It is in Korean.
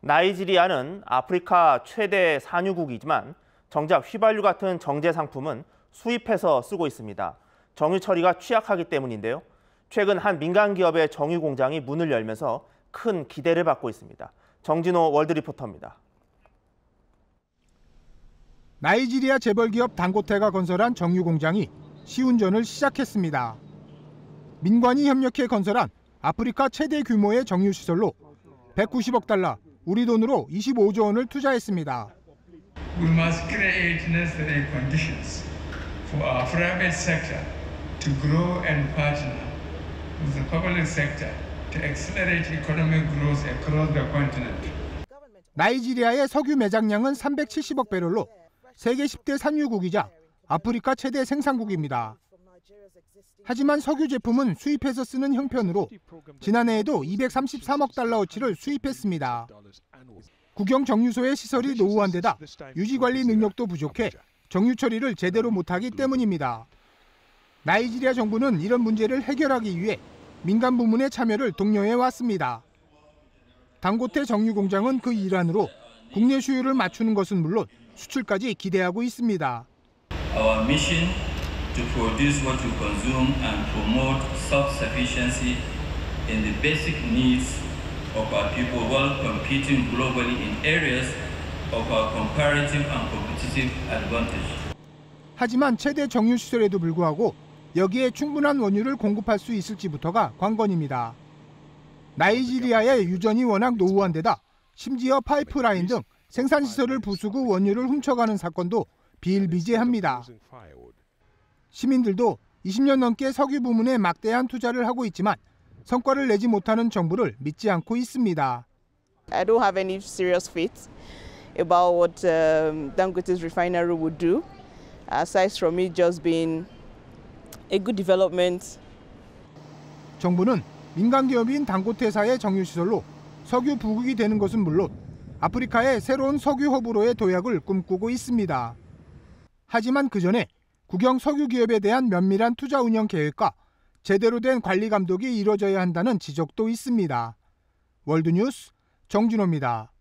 나이지리아는 아프리카 최대 산유국이지만 정작 휘발유 같은 정제 상품은 수입해서 쓰고 있습니다. 정유 처리가 취약하기 때문인데요. 최근 한 민간 기업의 정유 공장이 문을 열면서 큰 기대를 받고 있습니다. 정진오 월드리포터입니다. 나이지리아 재벌기업 단고테가 건설한 정유 공장이 시운전을 시작했습니다. 민관이 협력해 건설한 아프리카 최대 규모의 정유 시설로 190억 달러, 우리 돈으로 25조 원을 투자했습니다. We must create necessary conditions for our private sector to grow and partner with the public sector to accelerate economic growth across the continent. 나이지리아의 석유 매장량은 370억 배럴로 세계 10대 산유국이자 아프리카 최대 생산국입니다. 하지만 석유 제품은 수입해서 쓰는 형편으로 지난해에도 233억 달러어치를 수입했습니다. 국영 정유소의 시설이 노후한 데다 유지관리 능력도 부족해 정유 처리를 제대로 못하기 때문입니다. 나이지리아 정부는 이런 문제를 해결하기 위해 민간 부문의 참여를 독려해 왔습니다. 단고테 정유 공장은 그 일환으로 국내 수요를 맞추는 것은 물론 수출까지 기대하고 있습니다. Our mission to produce what we consume and promote self-sufficiency in the basic needs of our people while competing globally in areas of our comparative and competitive advantage. 하지만 최대 정유 시설에도 불구하고 여기에 충분한 원유를 공급할 수 있을지부터가 관건입니다. 나이지리아의 유전이 워낙 노후한 데다 심지어 파이프라인 등 생산 시설을 부수고 원유를 훔쳐가는 사건도 비일비재합니다. 시민들도 20년 넘게 석유 부문에 막대한 투자를 하고 있지만 성과를 내지 못하는 정부를 믿지 않고 있습니다. I don't have any serious faith about what Dangote's refinery would do, aside from it just being a good development. 정부는 민간 기업인 단고테사의 정유 시설로 석유 부국이 되는 것은 물론 아프리카의 새로운 석유 허브로의 도약을 꿈꾸고 있습니다. 하지만 그 전에 국영 석유 기업에 대한 면밀한 투자 운영 계획과 제대로 된 관리 감독이 이루어져야 한다는 지적도 있습니다. 월드뉴스 정진호입니다.